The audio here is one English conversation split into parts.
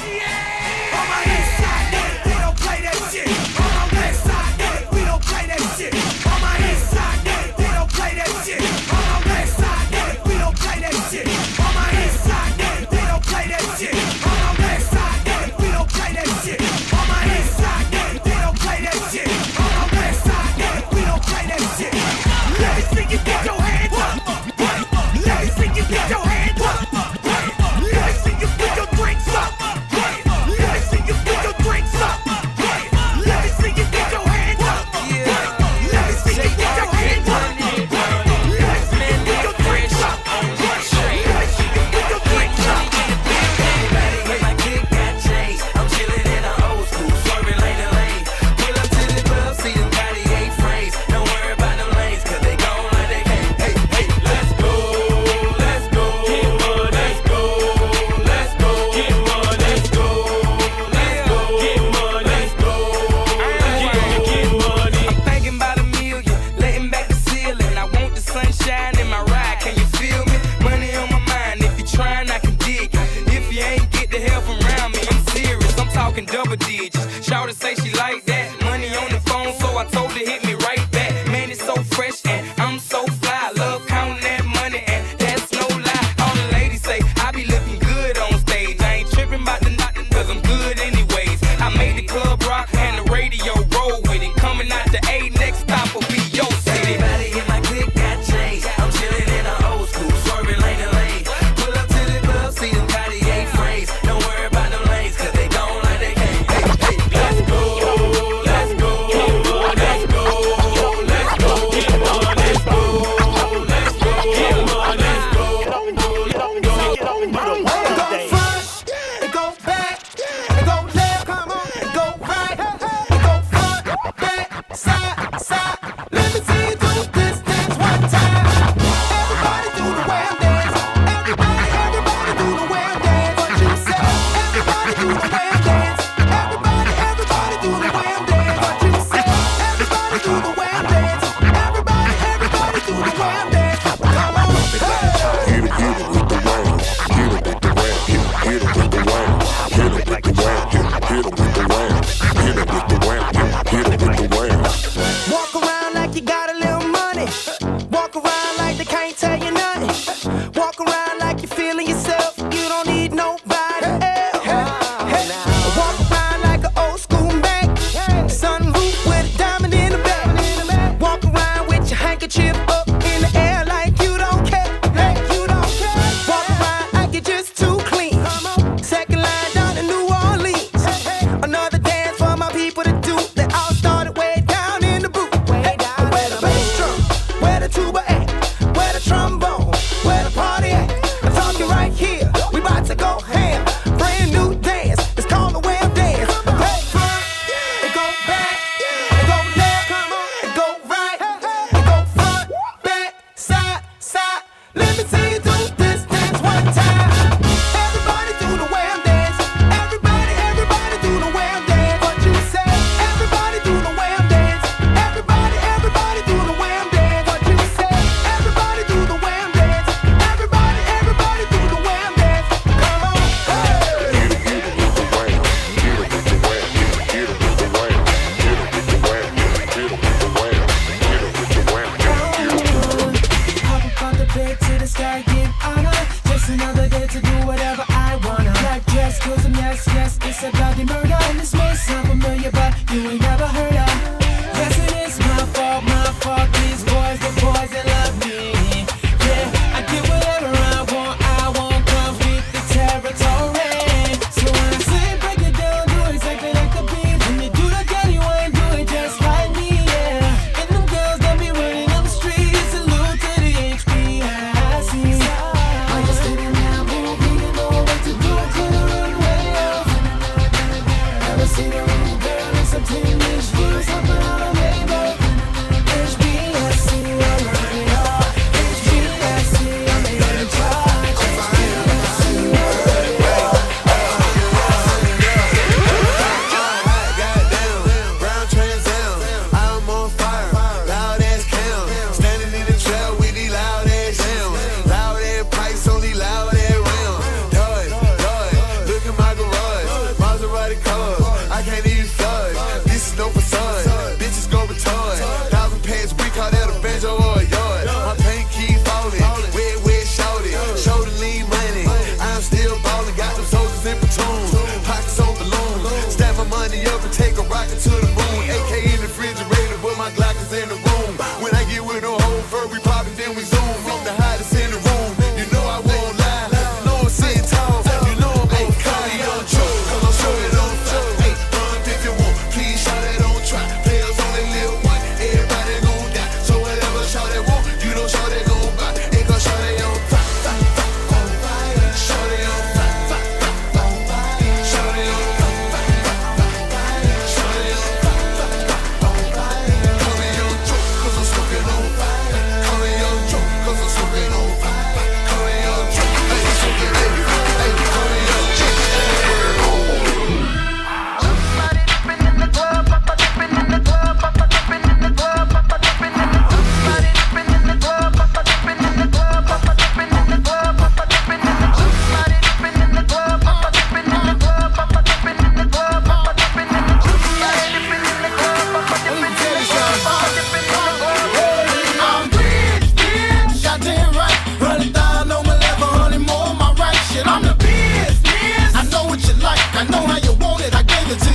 Let me see you put your drinks up.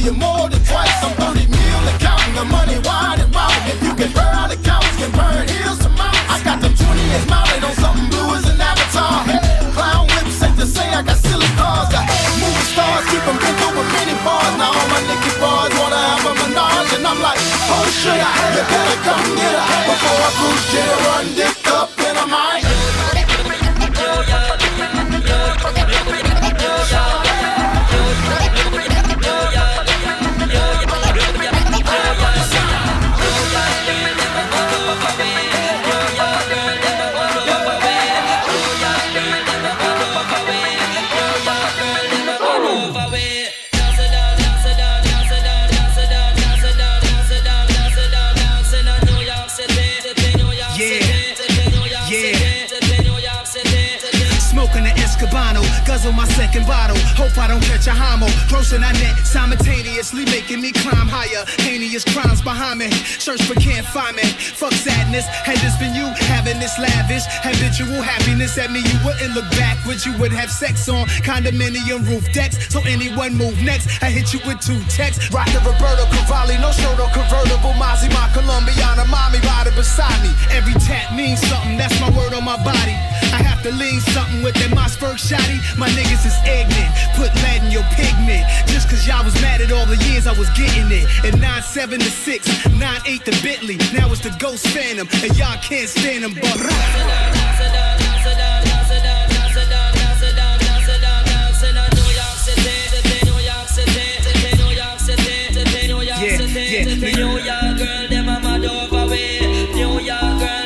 you more than twice. I'm 30 mil and counting, the money wide and round. If you can burn out the couch, you can burn hills to mountains. I got them 20s mounted on something blue as an avatar. Clown whips ain't to say I got silly cars. I hate movie stars, keep them bent over many bars. Now all my niggas bars wanna have a menage, and I'm like, oh shit, you better come get her before I bruise you, run dick up and I'm high. Guzzle my second bottle, hope I don't catch a homo. Grossing I net, simultaneously making me climb higher. Heinous crimes behind me, search for can't find me. Fuck sadness, had this been you having this lavish habitual happiness at me, you wouldn't look backwards. You would have sex on condominium roof decks. So anyone move next, I hit you with two texts. Rock the Roberto Cavalli, no shirt or convertible. Mozzie, my Colombiana, mommy riding beside me. Every tat means something, that's my word on my body. I have to lean something with that Mossberg shotty. My niggas is ignorant, put lead in your pigment. Just cause y'all was mad at all the years I was getting it. And 9-7 to 6, 9-8 to Bentley. Now it's the Ghost Phantom, and y'all can't stand them, but New York girl, them a mad over way. New York girl.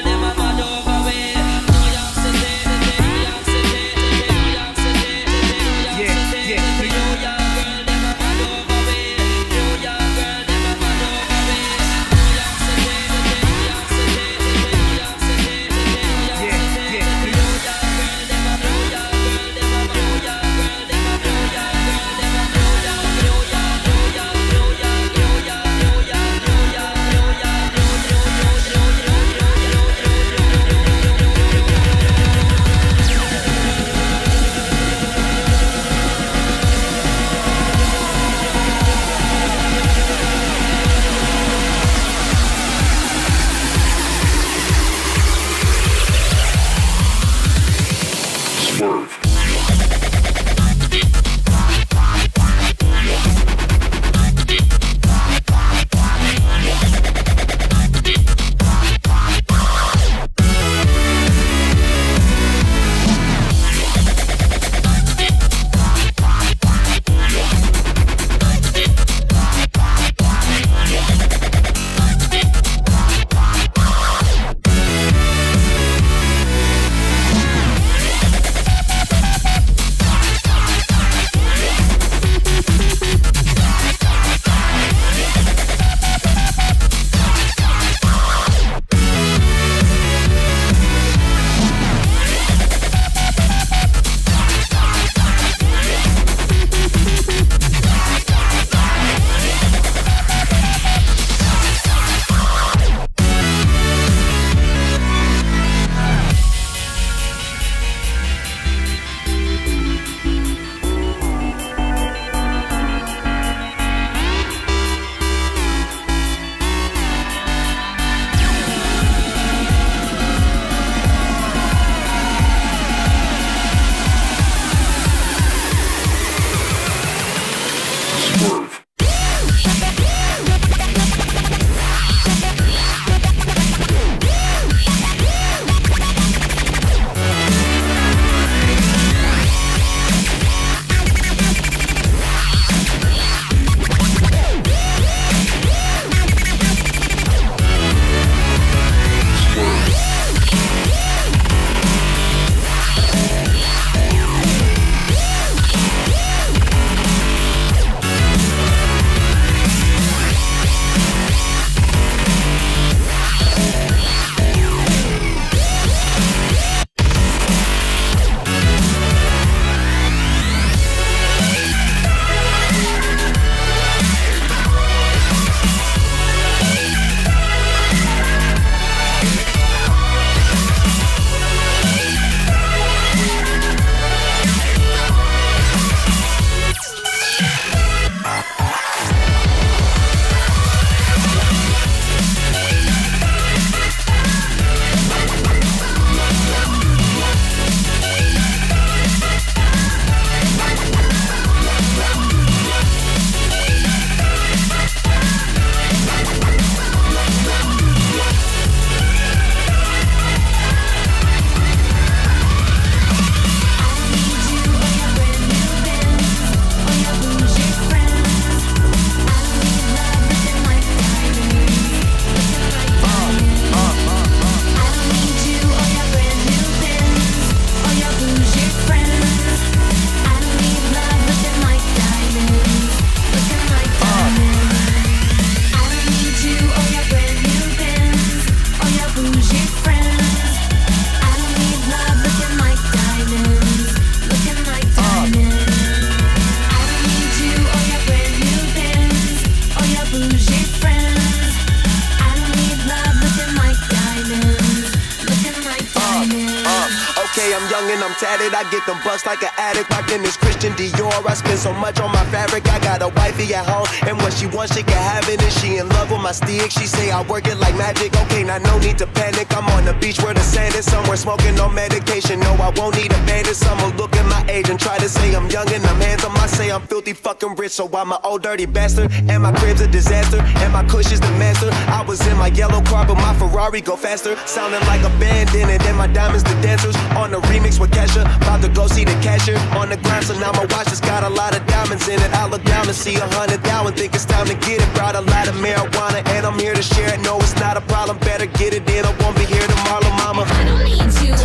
when I'm tatted. I get them busts like an addict, rocked in this Christian Dior. I spend so much on my fabric. I got a wifey at home, and what she wants she can have it. And she in love with my stick. She say I work it like magic. Okay, now no need to panic. I'm on the beach where the sand is. Somewhere smoking on medication. No, I won't need a bandage. I'ma look at my age and try to say I'm young and I'm handsome. I say I'm filthy fucking rich, so I'm an old dirty bastard. And my crib's a disaster, and my cush is the master. I was in my yellow car, but my Ferrari go faster. Sounding like a band in it, and my diamonds the dancers. On the remix with Kesha, about to go see the cashier. On the grind, so now my watch has got a lot of diamonds in it. I look down and see 100,000, think it's time to get it. Brought a lot of marijuana, and I'm here to share it. No, it's not a problem, better get it in. I won't be here tomorrow, mama. I don't need you.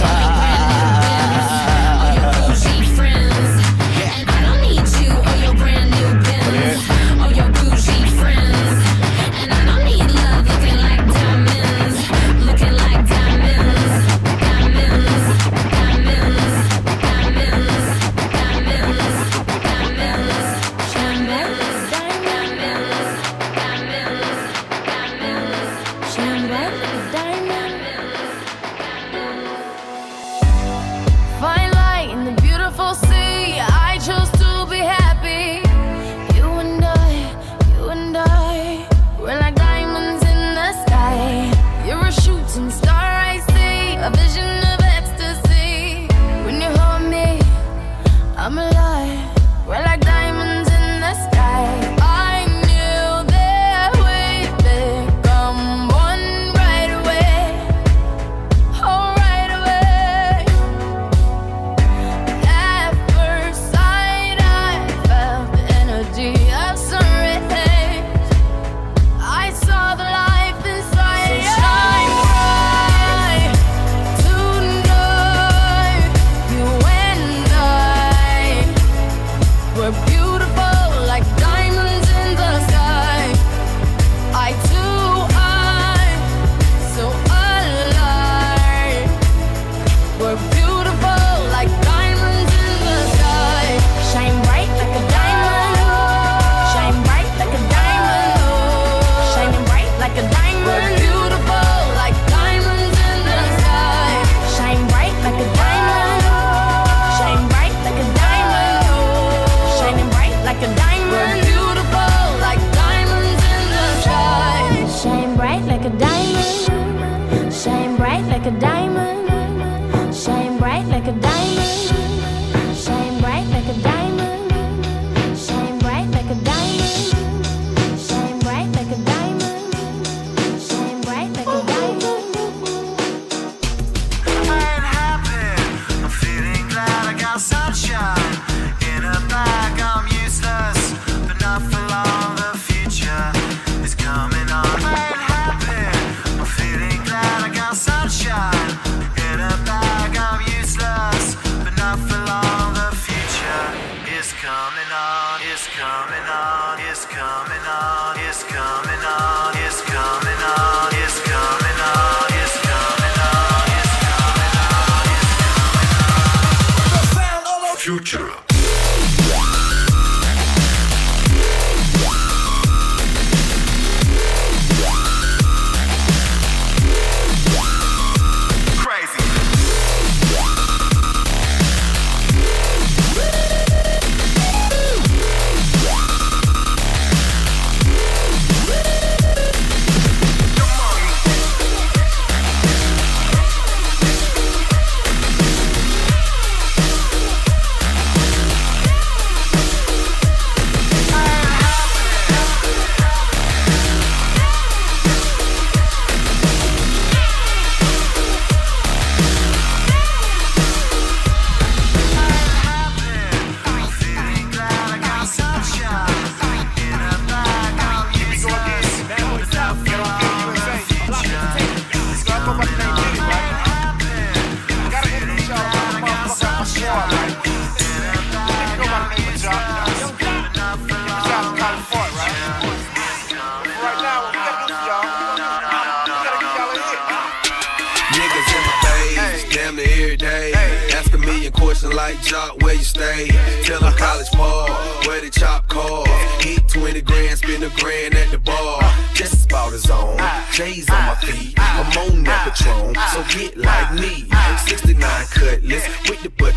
Patron, so get like me. 69 Cutlass with the butt.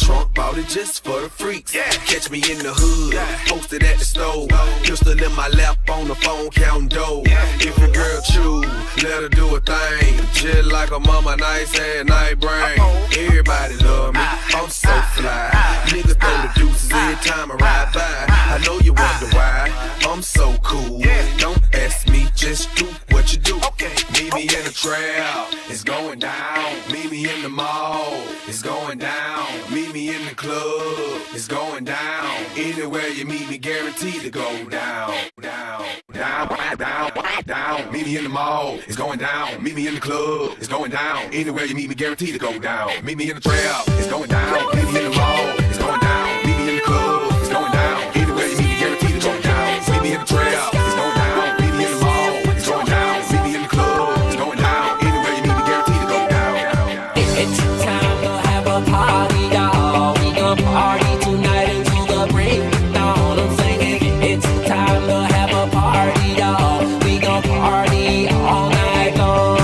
my trunk, bought it just for the freaks. Yeah. Catch me in the hood, yeah. Posted at the store. Pistol in my lap, on the phone, counting dough. Yeah. If your girl choose, let her do a thing. Just like a mama, nice ass night brain. Everybody love me, I'm so fly. Niggas throw the deuces every time I ride by. I know you wonder why, I'm so cool. Yeah. Don't ask me, just do what you do. Okay. Meet me in the trail, it's going down. Meet me in the mall, it's going down. Meet me in the club, it's going down. Anywhere you meet me, guaranteed to go down. Down, down, down, down. Meet me in the mall, it's going down. Meet me in the club, it's going down. Anywhere you meet me, guaranteed to go down. Meet me in the trail, it's going down. Meet me in the mall, it's going down. Meet me in the club, it's going down. Anywhere you meet me, guaranteed to go down. Meet me in the trail, it's going down. Meet me in the mall, it's going down. Meet me in the club, it's going down. Anywhere you meet me, guaranteed to go down. It's time to have a party, y'all. We gonna party tonight until the breakdown. I'm singing, it's time to have a party, y'all. We gonna party all night long.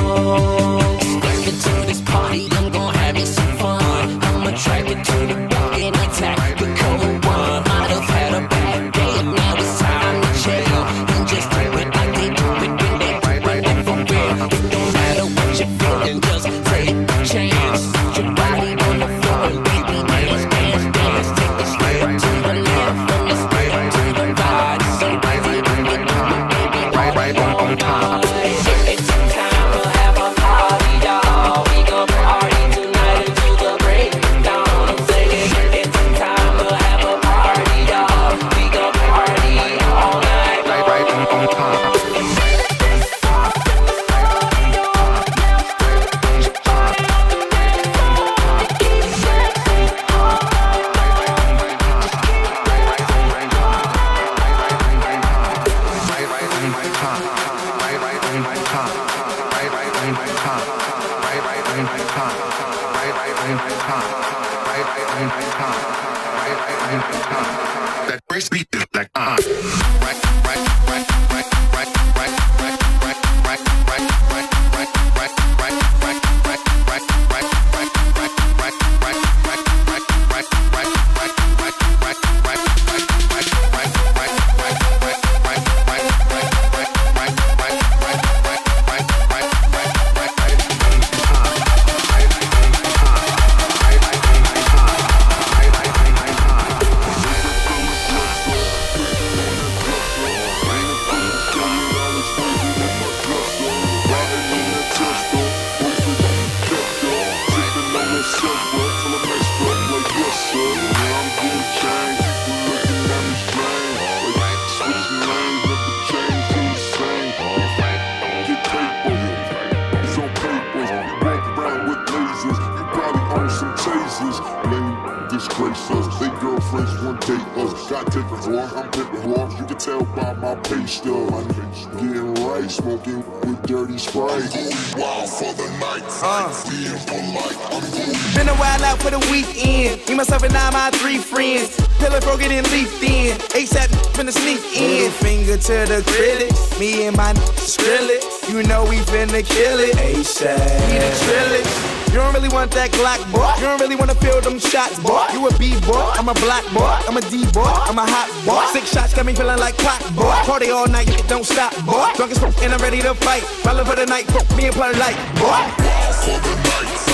Attracted to this party, I'm gonna have it so fun. I'm attracted to the rock and attack the color one. Might have had a bad day, and now it's time to chill. And just do it like they do it when they do it for real. It don't matter what you're feeling, just take a chance. Put your body on the floor and baby, dance, dance, dance. Take a step to the left and a step to the right. So baby, do it, baby, right on time. It's time to have a party, y'all. We gon' party tonight until the breakdown. I'm singing, it's time to have a party, y'all. We gon' party all night long. Right on time. That brace beat is like to the critics, me and my Skrillex, you know we finna kill it. ASAP, we the Skrillex. You don't really want that Glock, boy. You don't really wanna feel them shots, boy. You a B-boy, I'm a black boy, I'm a D-boy, I'm a hot boy. 6 shots got me feeling like pop, boy. Party all night, it don't stop, boy. Drunk as fuck and I'm ready to fight. Ballin' for the night, fuck me and play like, boy. Wild for the night.